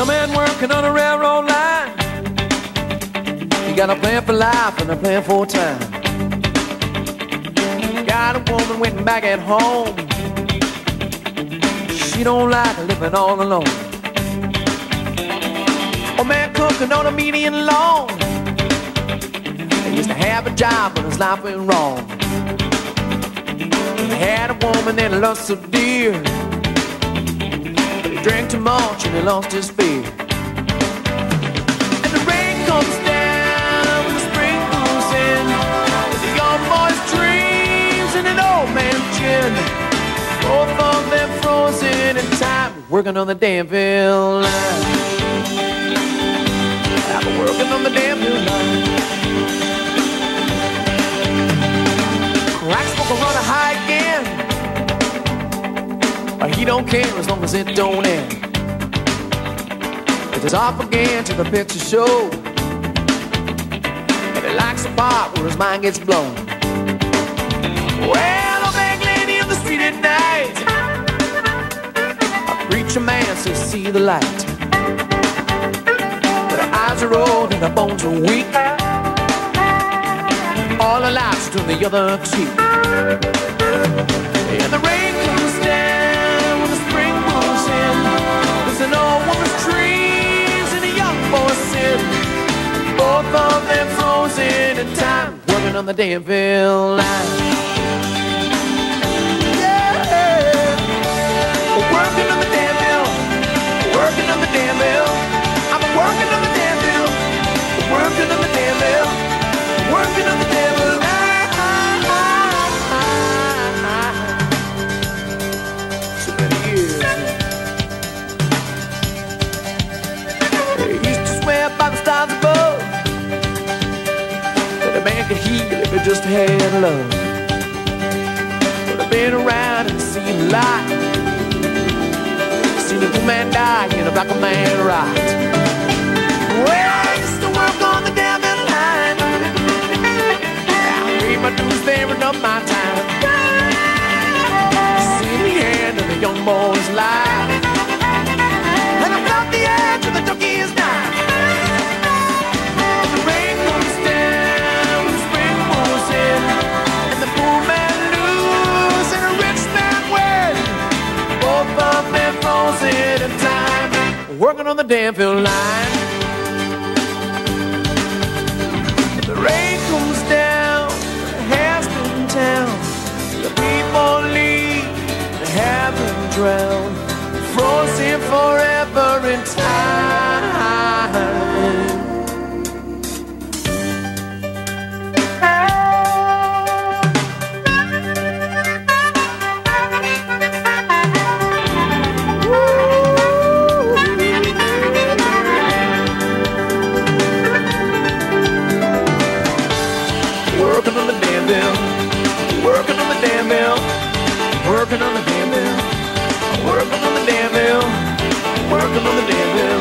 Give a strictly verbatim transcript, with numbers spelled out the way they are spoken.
Young man working on a railroad line. He got a plan for life and a plan for time. Got a woman waiting back at home. She don't like living all alone. Old man cooking on a median long. He used to have a job but his life went wrong. He had a woman that he loved so dear. He drank too much and he lost his fear. And the rain comes down and the spring moves in. It's a young boy's dreams and an old man's gin. Both of them frozen in time, working on the Danville line. I've been working on the Danville line. Crack's gonna run high again. He don't care as long as it don't end. It is off again to the picture show. And it likes a part where his mind gets blown. Well, a big lady in the street at night. A preacher man says, see the light. But her eyes are old and her bones are weak. All her life's to the other cheek. And the rain comes down. An old woman's dreams and a young boy's sin. Both of them frozen in time, working on the Danville line. If it just had love, but I've been around and seen a lot. Seen a good man die and a black man rot. Well, I used to work on the Danville line. I read my dues there and up my time. Seen the end of the young boy's life, and I felt the edge of the donkey's knife. Working on the Danville line. The rain comes down, the has been down. The people leave, they haven't drowned. Frozen forever in time. Working on the Danville, working on the Danville, working on the Danville, working on the Danville, working on the Danville.